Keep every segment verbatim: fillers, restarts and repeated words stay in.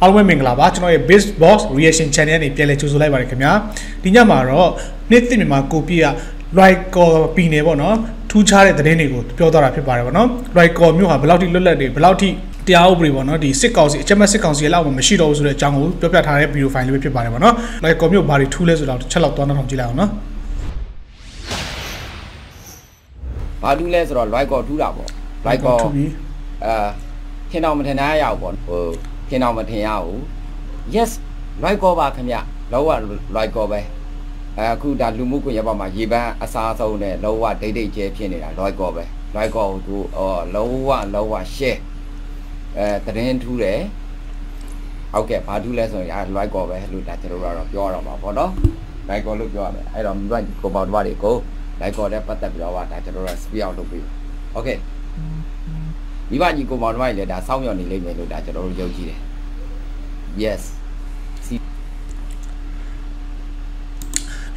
เอาไม่เหม็นละบ้าจนเราเบสบ็อกซ์รีแอคชั่นเชนเนี่ยนี่เปลี่ยนเลยชูสุไลบาร์กันมั้ยทีนี้มาเราเนื้อที่มีมาคูปี้อะลอยคอปีเนี่ยบ่เนาะทูชาได้ตะเดนนี่กูเปล่าตาราဖြစ်ပါတယ်บ่เนาะลอยคอမျိုးဟာဘယ်လောက်ထိလွတ်လပ်တယ်ဘယ်လောက်ထိတရားဥပဒေပေါ့เนาะဒီစစ်ကောင်စီအချက်မဲ့စစ်ကောင်စီရဲ့လောက်မှမရှိတော့ဘူးဆိုတဲ့အကြောင်းကိုပြောပြထားတဲ့ဗီဒီယိုဖိုင်လေးပဲဖြစ်ပါတယ်บ่เนาะလอยคอမျိုးဘာတွေထူးလဲဆိုတော့တစ်ချက်လောက်သွားနှောင်းကြည့်လိုက်အောင်เนาะဘာထူးလဲဆိုတော့လอยคอထူးတာပေါ့ลอยคอအဲထင်အောင်မထင်နိုင်ရအောင်ပေါ့ဟိုထင်အောင်မထင်ရအောင် yes ลอยคอပါခင်ဗျလောကลอยคอပဲအခုဒါလူမှုကွန်ရက်ပေါ်မှာရေပန်းအစားဆုံးနဲ့လောဝဒိတ်ဒိတ်ကျဲဖြစ်နေတာလွိုက်ကောပဲလွိုက်ကောကိုအော်လောဝလောဝရှဲအဲတရင်ထူးတယ်ဟုတ်ကဲ့ဘာထူးလဲဆိုရင်အဲလွိုက်ကောပဲလို့ဒါကျွန်တော်ကတော့ပြောရတော့မှာပေါ့နော်လွိုက်ကောလို့ပြောရတယ်အဲ့တော့မြွတ်ကိုပေါ့တပါးတွေကိုလွိုက်ကောနဲ့ပတ်သက်ပြီးတော့ဒါကျွန်တော်က speed out လုပ်ပြီးဟုတ်ကဲ့မိဘညီကိုပေါ့တပါးတွေလည်းဒါစောင့်ရောက်နေလိမ့်မယ်လို့ဒါကျွန်တော်တို့ယုံကြည်တယ် yes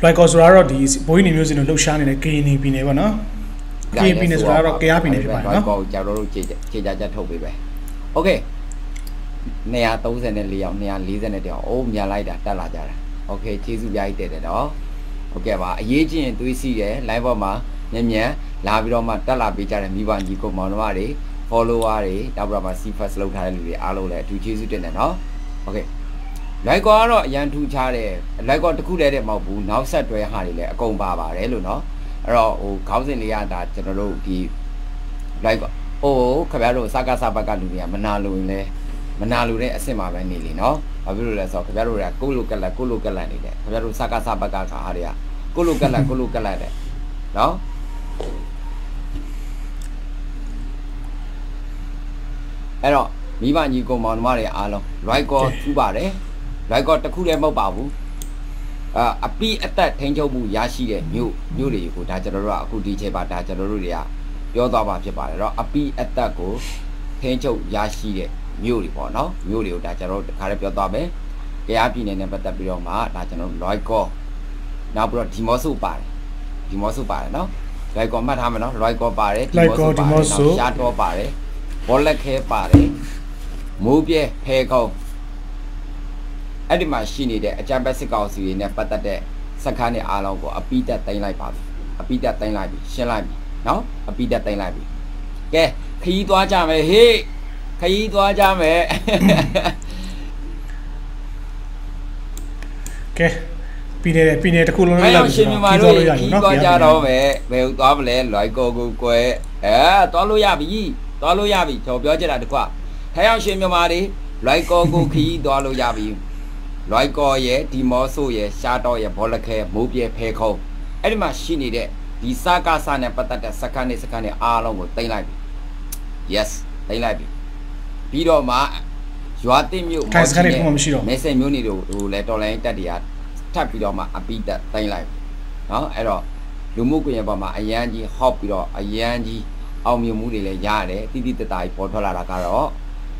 ลอยคอสุราเราดีบอยนี่มิวสิโนลูกชายเนี่ยเกย์นี่ปีเนี่ยป่ะเนาะเกย์ปีเนี่ยสุราเราเกย์ปีเนี่ยไปเนาะลอยคอจะเราเจเจจะจะถูกไปไปโอเคเนี่ยต้องเส้นเนี่ยเลี้ยวเนี่ยลีเส้นเนี่ยเดี๋ยวโอ้มีอะไรด่ะตัดละจ้ะโอเคชีสุยายเตะเนาะโอเคป่ะอเยจินตุ้ยซี่เนี่ยไลฟ์บอมาแม่ๆลาပြီးတော့มาตัดละไปจ้ะมีบางญีกมองนวะดิ follower ดิตาบรามาซีฟัสลงท่าได้หลูดิအားလုံးလည်းအထူးชีสุติเนี่ยเนาะโอเคไลกอတော့အရန်ထူချားတယ်ไลกอတခုလဲတဲ့မဟုတ်ဘူးနောက်ဆက်တွဲဟာတွေလည်းအကုန်ပါပါတယ်လို့เนาะအဲ့တော့ဟိုခေါင်းစဉ်လေးရတာကျွန်တော်တို့ဒီไลกอဟိုခဗျားတို့စကားစပတ်ကလူတွေကမနာလို့ရင်လည်းမနာလို့တဲ့အဆင့်မှာပဲနေလေเนาะဘာဖြစ်လို့လဲဆိုတော့ခဗျားတို့ကကိုလိုကလတ်ကိုလိုကလတ်နေတယ်ခဗျားတို့စကားစပတ်ကခါဟာတွေကကိုလိုကလတ်ကိုလိုကလတ်တယ်เนาะအဲ့တော့မိဘညီကောင်မောင်နှမတွေအားလုံးไลกอထူပါတယ်ไลกอตะคู่แล้วหมอบป่าวอ่าอปิอัตถิ้งชุบหมู่ยาရှိတဲ့မျိုးမျိုးတွေကိုဒါကျွန်တော်တို့ကအခုဒီချက်ပါဒါကျွန်တော်တို့တွေကပြောသွားပါဖြစ်ပါတယ်เนาะอปิอัตတ်ကိုထိန်းချုပ်ရရှိတဲ့မျိုးတွေပေါ့เนาะမျိုးတွေကိုဒါကျွန်တော်တို့ခါရဲပြောသွားမယ်။ကြားပြည်နယ်နဲ့ပတ်သက်ပြီးတော့မှဒါကျွန်တော်တို့ไลกอနောက်ပြီးတော့ဒီမော့ဆုပါတယ်ဒီမော့ဆုပါတယ်เนาะไลกอမှတ်ထားမယ်เนาะไลกอပါတယ်ဒီမော့ဆုပါတယ်နောက်ရှားတော့ပါတယ်ဘောလက်ခဲပါတယ်မိုးပြဲဖဲကောไอ้ดิมาရှိနေတဲ့อาจารย์แบสิกကောင်စီတွေเนี่ยပတ်သက်တဲ့စက္ကန့်เนี่ยအားလုံးကိုအပိတက်တင်လိုက်ပါပြီအပိတက်တင်လိုက်ပြီရှင်းလိုက်ပြီเนาะအပိတက်တင်လိုက်ပြီကဲခยีသွားကြမယ်ဟေးခยีသွားကြမယ်ကဲปีเนี่ยปีเนี่ยတစ်ခုလုံးလိုက်လာပြီခยีသွားလို့ရပြီเนาะခยีသွားကြတော့မယ်ဘယ်သွားမလဲလွိုက်ကိုကိုကွယ်အဲသွားလို့ရပြီသွားလို့ရပြီကျွန်တော်ပြောချင်တာတစ်ခုอ่ะထိုင်အောင်ရှင်မြန်မာတွေလွိုက်ကိုကိုခยีသွားလို့ရပြီลอยคอเยดีมอซูเยชาตอเยบอละแคโมเปียเพคงไอ้ดิมาရှိနေတဲ့ဒီစကားစနဲ့ပတ်သက်တဲ့စကန်နဲ့စကန်နဲ့အားလုံးကိုတင်လိုက်ပြီ yes တင်လိုက်ပြီပြီးတော့မှရွာတစ်မြို့မော်စကန်နဲ့မရှိတော့မဲဆယ်မြို့နေတို့ဟိုလဲတော်လိုင်းတက်တရားထပ်ပြီးတော့မှအပိတက်တင်လိုက်เนาะအဲ့တော့လူမှုကွန်ရက်ပေါ်မှာအရန်ကြီးဟော့ပြီးတော့အရန်ကြီးအောင်မြင်မှုတွေလည်းရတယ်တိတိတတကြီးပေါ်ထွက်လာတာကတော့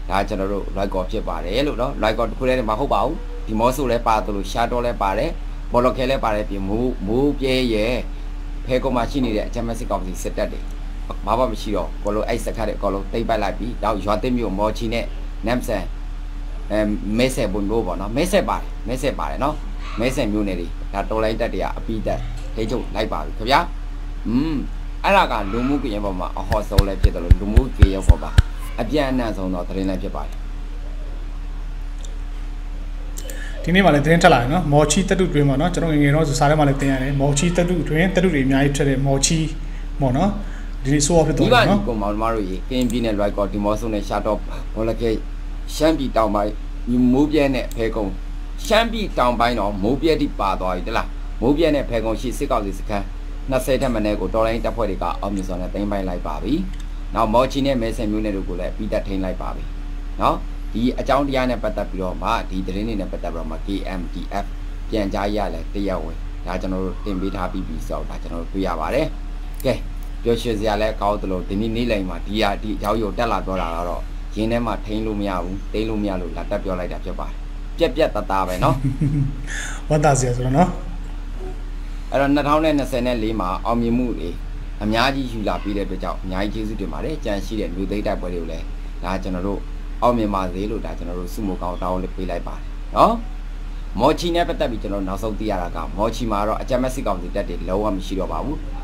ဒါကျွန်တော်တို့ like ကောဖြစ်ပါတယ်လို့เนาะ like ကောတစ်ခုလဲမှာဟုတ်ပါဘူးဒီမောဆိုလဲပါတယ်လို့ရှာတော့လဲပါတယ်ဘောလခဲလဲပါတယ်ပြင်မိုးမိုးပြဲရဲ့ဖဲကောင်မှရှိနေတဲ့အချမ်းမစစ်ကောင်စီစစ်တက်တယ်ဘာမှမရှိတော့ကောလုံးအဲ့စခတ်တဲ့အကောလုံးတိတ်ပိုက်လိုက်ပြီးတော့ရွာသိမျိုးမော်ချီနဲ့နမ်ဆန်အဲမဲဆယ်ဘုံလို့ပေါ့နော်မဲဆယ်ပါတယ်မဲဆယ်ပါတယ်နော်မဲဆယ်မျိုးနယ်တွေဒါတော်လိုက်တက်တရားအပိတက်ထိချုပ်လိုက်ပါပြီခင်ဗျာอืมအဲ့ဒါကလူမှုကွန်ရက်ပေါ်မှာအဟော့ဆုံးလဲဖြစ်တယ်လို့လူမှုကွန်ရက်ပေါ်မှာအပြန့်အနှံ့ဆုံးတော့သတင်းလိုက်ဖြစ်ပါတယ်ทีนี้มาเลยเต้นทลายเนาะมอชีตัดดุดเว้ยมาเนาะจนเงินๆเนาะสาระมาเลยเต้นอ่ะเลยมอชีตัดดุดတွင်ตัดดุတွေအများကြီးထွက်တယ်มอชีหมอเนาะဒီ show off ဖြစ်တော့เนาะဒီကောင်မောင်တို့ရေကင်းပြီးเนี่ย right ကောဒီမောဆုံเนี่ย shot off ဘောလကဲရှမ်းပြည်တောင်ပိုင်းမိုးပြဲเนี่ยဖဲကုံရှမ်းပြည်တောင်ပိုင်းတော့မိုးပြဲတိပါသွားပြီတလားမိုးပြဲเนี่ยဖဲကုံရှိစစ်ကောက်စီစခန်းยี่สิบထက်မနည်းကိုတော်လိုင်းတပ်ဖွဲ့တွေကအောင်မြင်စွာနဲ့တင်ပိုင်လိုက်ပါပြီနောက်มอชีเนี่ยမဲဆယ်မျိုးเนี่ยတို့ကိုလည်းပြီးတက်ထိန်လိုက်ပါပြီเนาะဒီအကြောင်းတရားနဲ့ပတ်သက်ပြီးတော့မှဒီသတင်းတွေနဲ့ပတ်သက်ပြီးတော့မှ เค เอ็ม ที เอฟ ပြန်ကြားရလဲတရားဝင်ဒါကျွန်တော်တို့တင်ပေးထားပြီးပြီဆိုတော့ဒါကျွန်တော်တို့တွေ့ရပါတယ်။ကဲပြောရှင်းစရာလဲကောင်းသလိုဒီနေ့နေ့လိုက်မှာဒီဟာဒီအကြောင်းကိုတက်လာပြောတာတော့ရင်းထဲမှာထိန်းလို့မရဘူးတိန်းလို့မရလို့လာတက်ပြောလိုက်တာဖြစ်ပါတယ်။ပြက်ပြက်တသားပဲเนาะ။ဝတ်သားစရာဆိုတော့เนาะ။အဲ့တော့ยี่สิบยี่สิบสี่မှာအောင်မြင်မှုတွေအများကြီးယူလာပြီးတဲ့အတွက်ကြောင့်အများကြီးကျေးဇူးတင်ပါတယ်။ကြံရှိတဲ့လူသိတိုက်ပွဲတွေကိုလည်းဒါကျွန်တော်တို့ เอาเมียมาเสียลูกได้จนเราสมมุติเขาเราเล็บไปไล่ป่าเนาะหมอชีเนี่ยเป็นแต่บิจนเราหน้าสาวตีอะไรกันหมอชีมาเราอาจจะไม่สิ่งของที่จะเด็ดเราก็มีชีวิตบ่าว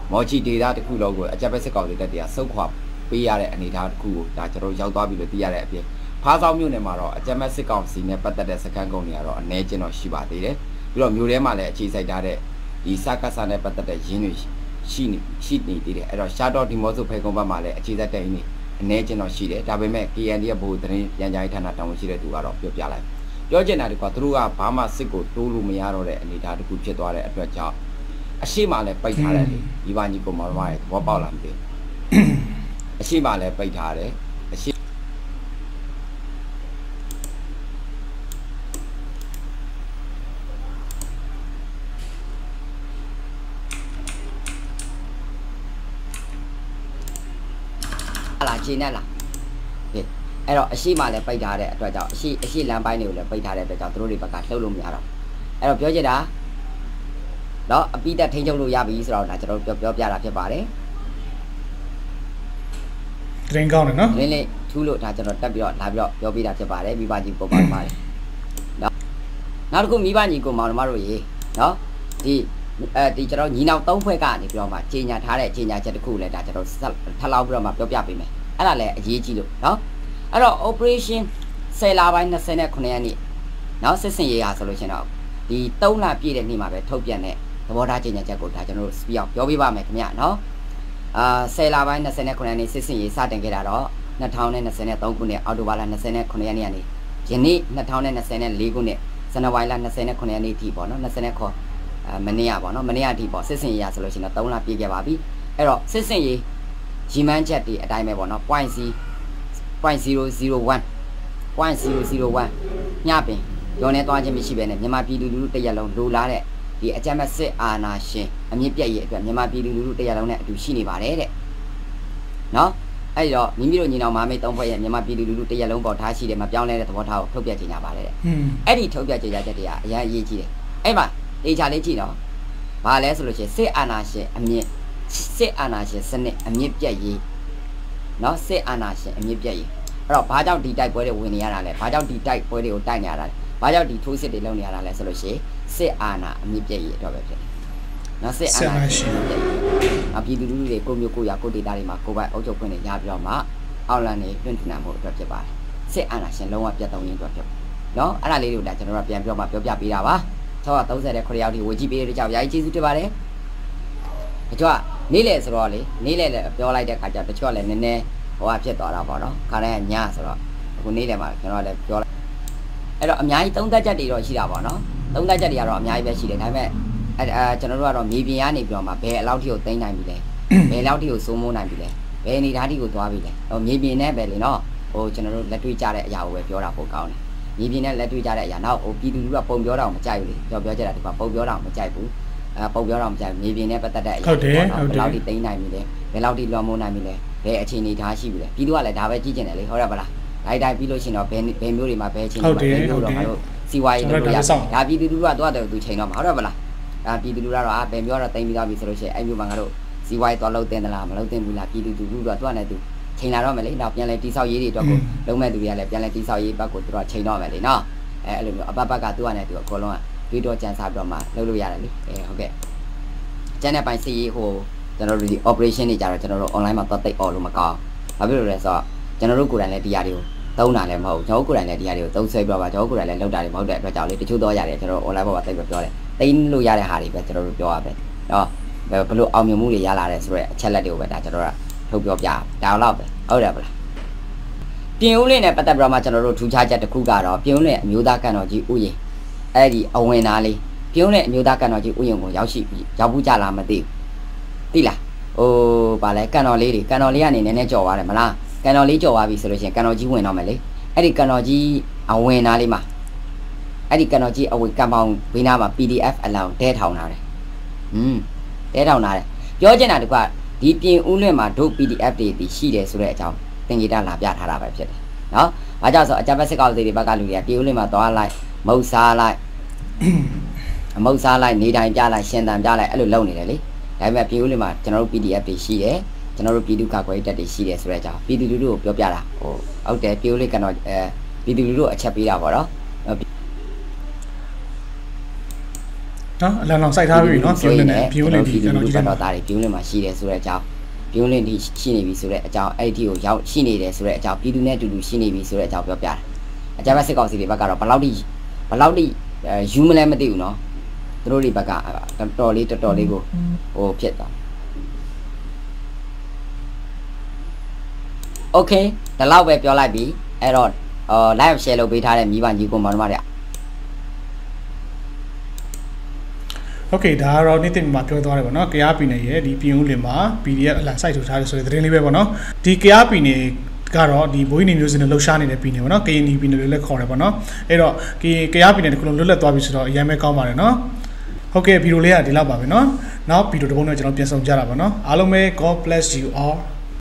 หมอชีเดียดที่คุยเราก็อาจจะไม่สิ่งของที่จะเดียดสาวขวับปีอะไรอันนี้ท่านคุยได้จนเราเจ้าตัวบิดตีอะไรเพียงภาษาอยู่ในมาเราอาจจะไม่สิ่งของสิ่งเนี่ยเป็นแต่เด็ดสักการ์กเนี่ยเราเนี่ยจะน้อยชีวิตได้เลยเราอยู่เรื่องมาเลยชีใส่ได้เลยอีสักการ์สันเนี่ยเป็นแต่เด็ดจีนชีนี่ชีนี่ดีเลยเราชาดอที่มอสุเพย์ก็มาเลยชีใส่ได้นี่เนเจนอชีเดแต่เป็นแม่กี่อันเดียบูตรียังยังให้ท่านทำมันชีเดตัวเราเปลี่ยนไปเลยย้อนเจนอะไรก็ตัวพามาสิโกตูรูมีอะไรเลยนี่ถ้าคุณเชื่อตัวเลยตัวเจ้าอาชีพมาเลยไปทาเลยอีวันนี้ก็มาไหวว่าเปล่าหลังเดียอาชีพมาเลยไปทาเลยอาชีพอะไรชีนั่นล่ะไอเราอาชีพมาเลยไปทาเลยตัวเจ้าอาชีพอาชีพแรงไปหนิวเลยไปทาเลยตัวเจ้าตัวรีประกาศเล่าลมยาเราไอเราเพี้ยเจด้าแล้วปีแต่ทิ้งจังลูกยาไปยี่สิบเราหน้าจะเราเพี้ยเพี้ยยาหลับเพี้ยป่าเลยเร่งก้าวหนึ่งเนาะนี่นี่ทุลุหน้าจะเราตัดไปหลอดหลับหลอดเพี้ยปีหลับเพี้ยป่าเลยมีบ้านจีบกูมามาเลยแล้วนั่นก็มีบ้านจีบกูมามาเลยเนาะที่เออที่จะเราหนีเอาเต้าเพื่อการที่เรามาเจียนยาท้าเลยเจียนยาจะคู่เลยหน้าจะเราถ้าเราเรามาเพี้ยเพี้ยไปไหมอะไรแหละยี่จีลุเนาะအဲ့တော့ operation เจ็ด လပိုင်းยี่สิบ နဲ့เก้า ရက်နေ့နောက်စစ်စင်ရေးဟာဆိုလို့ရှင်တော့ဒီสามလပြည့်တဲ့နေ့မှာပဲထုတ်ပြန်တဲ့သဘောထားကြေညာချက်ကိုဒါကျွန်တော်တို့ speed အောင်ပြောပြပါမယ်ခင်ဗျာနော်အာเจ็ด လပိုင်းยี่สิบ နဲ့เก้า ရက်နေ့စစ်စင်ရေးစတင်ခဲ့တာတော့สองพันยี่สิบสามခုနှစ်အောက်တိုဘာလยี่สิบ နဲ့เก้า ရက်နေ့ကနေယနေ့สองพันยี่สิบสี่ခုနှစ်ဇန်နဝါရီလยี่สิบ နဲ့เก้า ရက်နေ့ထိပေါ့နော်ยี่สิบ နဲ့ခေါ်မနေ့ကပေါ့နော်မနေ့ကထိပေါ့စစ်စင်ရေးဟာဆိုလို့ရှင်တော့สามလပြည့်ခဲ့ပါပြီအဲ့တော့စစ်စင်ရေးဂျီမန်းချက်တွေအတိုင်းပဲပေါ့နော် point Cศูนย์จุดศูนย์หนึ่ง ညပင်ရောနေသွားခြင်းမရှိပဲနဲ့မြန်မာပြည်သူလူထုတရက်လုံးလိုလားတဲ့ဒီအကြမ်းဖက်စစ်အာဏာရှင်အမြင့်ပြည့်ရဲ့အတွက်မြန်မာပြည်သူလူထုတရက်လုံးနဲ့အတူရှိနေပါတယ်တဲ့နော်အဲ့တော့မိမိတို့ညီနောင်မမေးသုံးဖွဲ့ရဲ့မြန်မာပြည်သူလူထုတရက်လုံးပေါ်ထားရှိတယ်မပြောင်းလဲတဲ့သဘောထားကိုထုတ်ပြချင်ကြပါတယ်တဲ့အဲ့ဒီထုတ်ပြချင်ကြတဲ့တရားအရင်အရေးကြီးတယ်အဲ့မှာတေချာလေးကြည့်နော်ဘာလဲဆိုလို့ရှိရင်စစ်အာဏာရှင်အမြင့်စစ်အာဏာရှင်စနစ်အမြင့်ပြည့်ရဲ့เนาะเสอานาเชอเมียเปียยี่เราพาเจ้าดีใจป่วยเดี๋ยววันนี้อะไรเลยพาเจ้าดีใจป่วยเดี๋ยวได้เนี่ยอะไรพาเจ้าดีทุกสิ่งเดี๋ยวเราเนี่ยอะไรสรุปเช่เสอานาเมียเปียยี่ตัวแบบนี้เนาะเสอานาเชอเมียเปียยี่อาพี่ดูดูเลยกูมีกูอยากกูดีได้มากูไปเอาจบคนเนี่ยยาพี่เรามาเอาละเนี่ยเรื่องที่นั่นหมดตัวเจ็บไปเสอานาเชอลงมาเปียตรงนี้ตัวเจ็บเนาะอะไรเลยดูได้จะเราเปียพี่เรามาเปียพี่ปีดาวะชอบตัวเสด็จคนเดียวที่วิจิเปียที่เจ้าใหญ่ที่สุดที่บ้านเลยชอบนี่เลยสโลเลยนี่เลยเลยเดี๋ยวอะไรเดี๋ยวอาจจะไปช่วยเลยแน่ๆเพราะว่าเพื่อต่อเราพอเนาะคราวนี้ย่าสโลคนนี้เลยมาเดี๋ยวอะไรเดี๋ยวไอเราหมายต้องได้จะดีเราชีดาพอเนาะต้องได้จะดีเราหมายไปชีเดนให้แม่ไอเออจะนึกว่าเรามีปีนี้เดี๋ยวมาเบลเล่าที่อยู่เต็งนายมีเลยเบลเล่าที่อยู่ซูโม่นายมีเลยเบลนิทานที่อยู่ตัวมีเลยเรามีปีนี้เบลเลยเนาะโอ้จะนึกว่าเราทุยจ่าเลยยาวไปเดี๋ยวเราพวกเขาเนี่ยมีปีนี้เราทุยจ่าเลยยาวเนาะโอ้ปีดูดูว่าปมเดี๋ยวเราไม่ใจเลยเดี๋ยวเดี๋ยวจะได้แบบปมเดี๋ยวเราไม่ใจปุ๊บปมเดี๋ยวเราไม่ใจมีปีนี้เป็นแต่ได้ยาวเล่าดีตีนายมีเลยเล่าดีรอโมนายมีเลยเบอชินีท้าชีวิตเลยพี่ดูอะไรท้าไปที่เจนไหนเลยเขาได้ปะล่ะได้ได้พี่โรชินเอาเบนเบนมิวรีมาเบชินีมาเบนมิวรีมาซีไวดูดูยาท้าพี่ดูดูว่าตัวเดียวดูเชนเอาเขาได้ปะล่ะท้าพี่ดูดูว่าเราเบนมิวรีเราเต็มมีเราบิสโรเชไอมิวบังเขาดูซีไวตอนเราเต็มตลาดเราเต็มบุลาพี่ดูดูดูว่าตัวไหนดูเชนเราไม่เลยเราเป็นอะไรที่เศร้าเยี่ยดีตัวกูลงแม่ดูอะไรเป็นอะไรที่เศร้าเยี่ยปรากฏตัวเชนเอาไม่เลยเนาะเออเลยเอาปะปะกาตัวไหนตัวโคลงอ่ะพี่ดูแจนซาบเรามาเราดูยาอะไรนี่เออโอเคแจนไปซีโฮจะเราดูดิ operation นี่จะเราจะเราออนไลน์มาตัดติดออกลงมาก่อนเอาไปดูเลยสอจะเรารู้กูได้เลยที่ยาเดียวเต้าหนาเลยมาเจ้ากูได้เลยที่ยาเดียวเต้าเซบว่าเจ้ากูได้เลยเล่าได้เลยมาเด็ดเราเจ้าเลยจะช่วยตัวยาเลยจะเราออนไลน์มาตัดแบบยาเลยตีนรู้ยาเลยหาดีแบบจะเราดูยาไปเนาะแบบพอรู้เอาเมียมุ่งเลยยาเลยสุดเลยเช่นละเดียวแบบจะเราทุบยาดาวเล่าไปเอาได้ปะเพียงเล่นเนี่ยปัตตานีเรามาจะเราดูทุกชาติจะคู่กันเราเพียงเล่นมิวดากันเราจีอุ้ยไอ้ดิเอาเงินอะไรเพียงเล่นมิวดากันเราจีอุ้ยของยาวชียาวผู้จ่าลามาตีตีละโอ้ปะเลยการนอนลีดิการนอนลีอันนี้เนี่ยเนี่ยจ่อว่าเลยมาละการนอนลีจ่อว่าบีสุดเลยเช่นการนอนจีหุ่นนอนมาเลยไอ้ดิการนอนจีเอาเวน่าเลยมาไอ้ดิการนอนจีเอาเวกำบังวีน่ามา พี ดี เอฟ เราเท่าเท่าหนาเลยอืมเท่าเท่าหนาเลยย้อนเจนหนาดีกว่าดีเพียงอุ้งเล่มาดู พี ดี เอฟ ดีตีชี้เลยสุดเลยเจ้าตั้งยี่ด้านหลับยาทาราแบบเช่นเนาะอาจารย์สอนอาจารย์ไปสกาวตีดิบาการลุยเพียงอุ้งเล่มาต่ออะไรมูซาอะไรมูซาอะไรนี่ได้ยาอะไรเช่นได้ยาอะไรไอ้หลุดเล่านี่เลยได้แบบพิ้วเลยมาจะเรา พี ดี เอฟ ดีชี้เอ๋ ฉันเอารูปปีดูข้าวไว้จะได้ซีเรียสเลยจ้าปีดูดูดูเปล่าเปล่าละโอ้เอาแต่เปลี่ยวเลยกันหน่อยเออปีดูดูดูเฉพาะปีดาวบ่เนาะเนาะแล้วน้องใส่ท่าอยู่เนาะเปลี่ยวเลยเนี่ยเปลี่ยวเลยดีกันหน่อยดีกันหน่อยตาเลยเปลี่ยวเลยมาซีเรียสเลยจ้าเปลี่ยวเลยที่ซีนี่บีสุดเลยจ้าไอ้ที่อยู่เช้าซีนี่เลยสุดเลยจ้าปีดูเนี่ยดูดูซีนี่บีสุดเลยจ้าเปล่าเปล่าอาจารย์ว่าสิ่งของสิ่งนี้ประกาศเราพลาวดีพลาวดียูไม่เล่นไม่ติวเนาะตัวนี้ประกาศตัวนี้ตัวนี้กูโอ้เพี้ยนต่อโอเคแต่เราไปเปล่าไล่บีไอรอนเอ่อไล่เชลล์ไปท่าเนี่ยมีบางยูกูมันมาเนี่ยโอเคถ้าเราเนี่ยติดมาเกี่ยวตัวอะไรบ้างเนาะแค่ปีนี้ดีพียูเลยมาปีเดียหลังใส่ชุดท่าเลยส่วนเรื่องนี้ไปบ้างเนาะที่แค่ปีนี้ก็รอดีบอยนี่มิวสิคเนี่ยเราชาเนี่ยปีนี้วะเนาะกี่นี่ปีนี้เราเลือกขอเลยปะเนาะไอ้เรากี่แค่ปีนี้คุณลุงเลือกตัวพิเศษเรายังไม่เข้ามาเลยเนาะโอเคพี่ดูเลยอ่ะดีแล้วบ้างเนาะน้าพี่ดูตรงนี้จะเราเปลี่ยนสมจาระปะเนาะอารมณ์ก็ plus you are